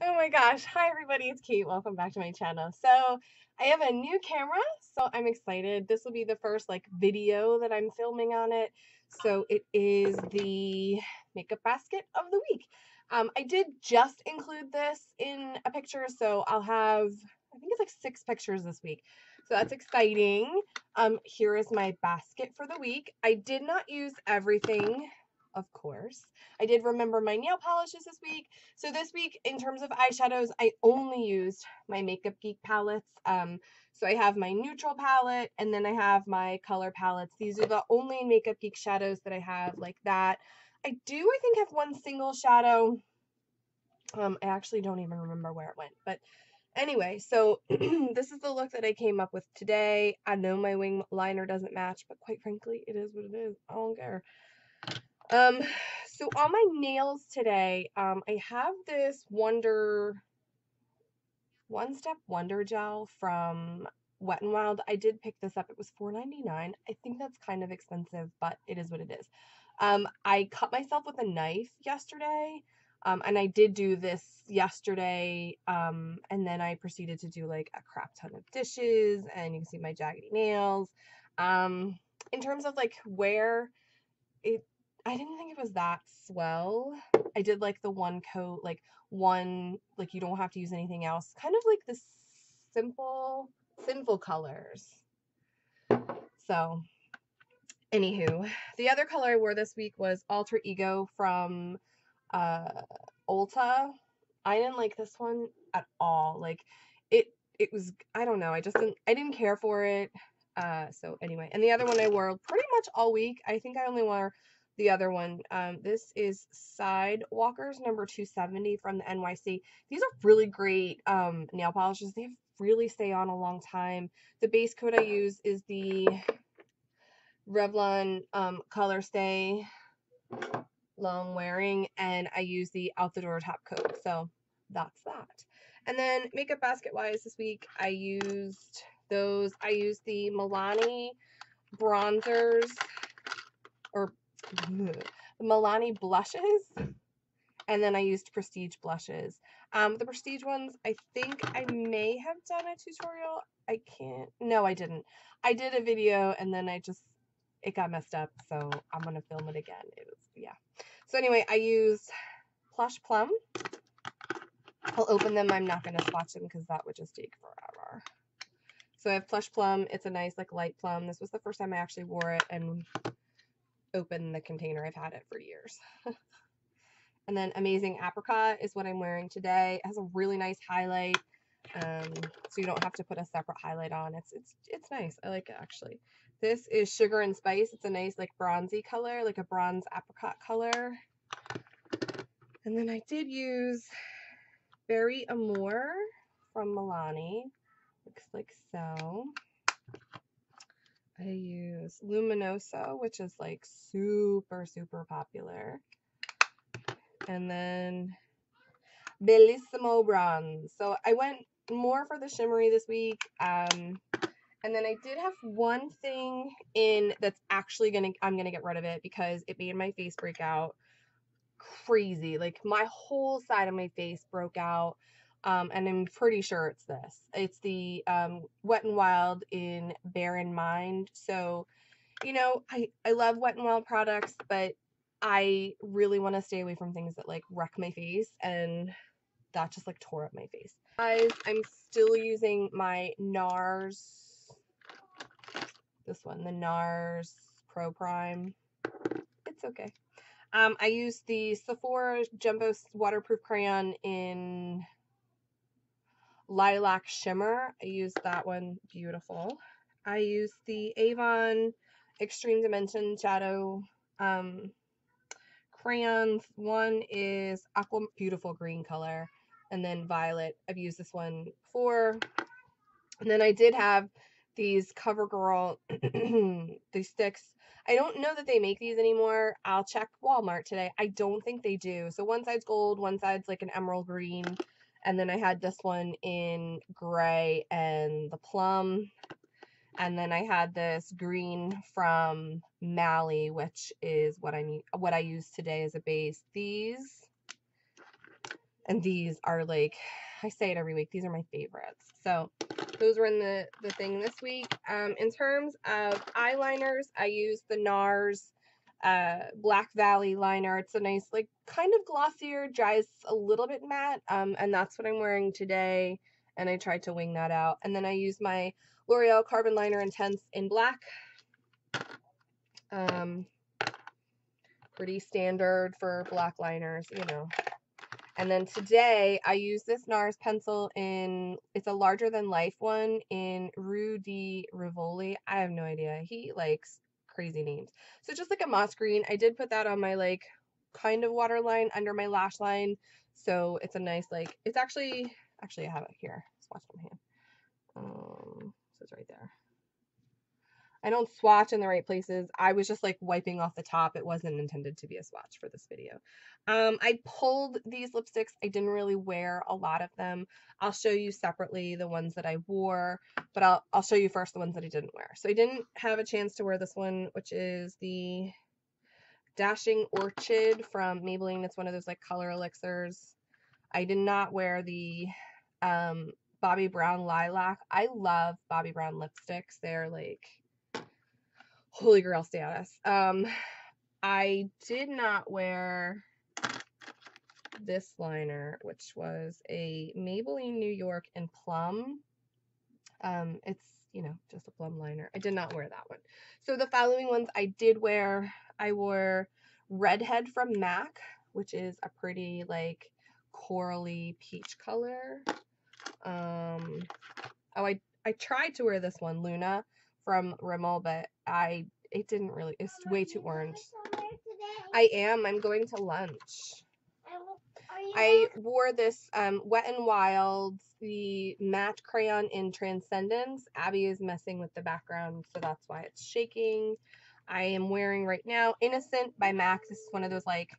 Oh my gosh. Hi everybody, it's Kate. Welcome back to my channel. So I have a new camera, so I'm excited. This will be the first like video that I'm filming on it. So it is the makeup basket of the week. I did just include this in a picture, so I'll have, I think it's like 6 pictures this week. So that's exciting. Here is my basket for the week. I did not use everything. Of course, I did remember my nail polishes this week. So this week, in terms of eyeshadows, I only used my Makeup Geek palettes. So I have my neutral palette, and then I have my color palettes. These are the only Makeup Geek shadows that I have like that. I do, I think, have one single shadow. I actually don't even remember where it went. But anyway, so this is the look that I came up with today. I know my wing liner doesn't match, but quite frankly, it is what it is. I don't care. So on my nails today, I have this One Step Wonder Gel from Wet n Wild. I did pick this up. It was $4.99. I think that's kind of expensive, but it is what it is. I cut myself with a knife yesterday, and I did do this yesterday, and then I proceeded to do like a crap ton of dishes, and you can see my jaggedy nails. In terms of like where it, I didn't think it was that swell. I did like the one coat, like one, like you don't have to use anything else. Kind of like the simple, sinful colors. So, anywho, the other color I wore this week was Alter Ego from Ulta. I didn't like this one at all. Like it was, I don't know. I didn't care for it. So anyway, and the other one I wore pretty much all week. I think I only wore the other one. This is Sidewalkers number 270 from the NYC. These are really great nail polishes. They really stay on a long time. The base coat I use is the Revlon Color Stay Long Wearing, and I use the Out the Door Top Coat. So that's that. And then makeup basket wise this week, I used those. I used the Milani bronzers, or the Milani blushes, and then I used Prestige blushes. The Prestige ones, I think I may have done a tutorial. I can't, no I didn't. I did a video and then I just, it got messed up, so I'm gonna film it again. It was, yeah. So anyway, I used Plush Plum. I'll open them, I'm not gonna swatch them because that would just take forever. So I have Plush Plum, it's a nice like light plum. This was the first time I actually wore it and open the container. I've had it for years. And then Amazing Apricot is what I'm wearing today. It has a really nice highlight, so you don't have to put a separate highlight on. It's nice. I like it actually. This is Sugar and Spice. It's a nice like bronzy color, like a bronze apricot color. And then I did use Berry Amour from Milani. Looks like so. I use Luminoso, which is like super, super popular. And then Bellissimo Bronze. So I went more for the shimmery this week. And then I did have one thing in that's actually I'm going to get rid of it because it made my face break out crazy. Like my whole side of my face broke out. And I'm pretty sure it's this. It's the Wet n Wild in Bear in Mind. So, you know, I love Wet n Wild products, but I really want to stay away from things that like wreck my face, and that just like tore up my face. Guys, I'm still using my NARS, this one, the NARS Pro Prime. It's okay. I used the Sephora Jumbo Waterproof Crayon in Lilac Shimmer. I used that one. Beautiful. I used the Avon Extreme Dimension Shadow crayons. One is aqua, beautiful green color, and then violet. I've used this one before. And then I did have these CoverGirl these sticks. I don't know that they make these anymore. I'll check Walmart today. I don't think they do. So one side's gold, one side's like an emerald green. And then I had this one in gray and the plum. And then I had this green from Mally, which is what I used today as a base. These And these are like, I say it every week, these are my favorites. So those were in the thing this week. In terms of eyeliners, I used the NARS Black Valley liner. It's a nice, like, kind of glossier, dries a little bit matte. And that's what I'm wearing today. And I tried to wing that out. And then I used my L'Oreal Carbon Liner Intense in black. Pretty standard for black liners, you know. And then today I use this NARS pencil in, it's a larger than life one in Rue de Rivoli. I have no idea. He likes crazy names. So just like a moss green. I did put that on my like kind of waterline under my lash line. So it's a nice, like, it's actually I have it here. Swatch my hand. So it's right there. I don't swatch in the right places. I was just like wiping off the top. It wasn't intended to be a swatch for this video. I pulled these lipsticks. I didn't really wear a lot of them. I'll show you separately the ones that I wore, but I'll show you first the ones that I didn't wear. So I didn't have a chance to wear this one, which is the Dashing Orchid from Maybelline. It's one of those like color elixirs. I did not wear the Bobbi Brown Lilac. I love Bobbi Brown lipsticks. They're like holy grail status. I did not wear this liner, which was a Maybelline New York in Plum. It's, you know, just a plum liner. I did not wear that one. So the following ones I did wear, I wore Redhead from MAC, which is a pretty like corally peach color. Oh, I tried to wear this one, Luna, from Rimmel, but it didn't really, it's way too orange. I'm going to lunch. I wore this Wet n Wild, the matte crayon in Transcendence. Abby is messing with the background, so that's why it's shaking. I am wearing right now Innocent by MAC. This is one of those like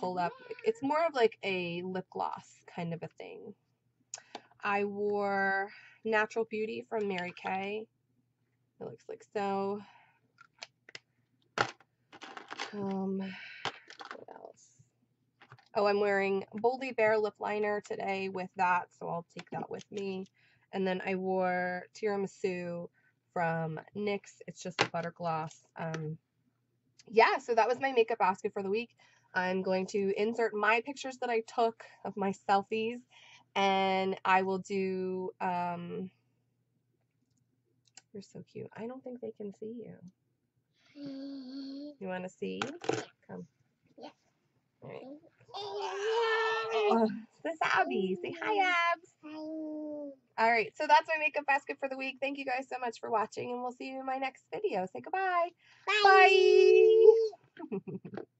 pulled up, it's more of like a lip gloss kind of a thing. I wore Natural Beauty from Mary Kay. It looks like so. What else? Oh, I'm wearing Boldly Bare lip liner today with that, so I'll take that with me. And then I wore Tiramisu from NYX. It's just a butter gloss. Yeah, so that was my makeup basket for the week. I'm going to insert my pictures that I took of my selfies, and I will do you're so cute. I don't think they can see you. You want to see? Come. Yeah. All right. Oh, this is Abby. Say hi, Abs. Hi. All right. So that's my makeup basket for the week. Thank you guys so much for watching, and we'll see you in my next video. Say goodbye. Bye. Bye.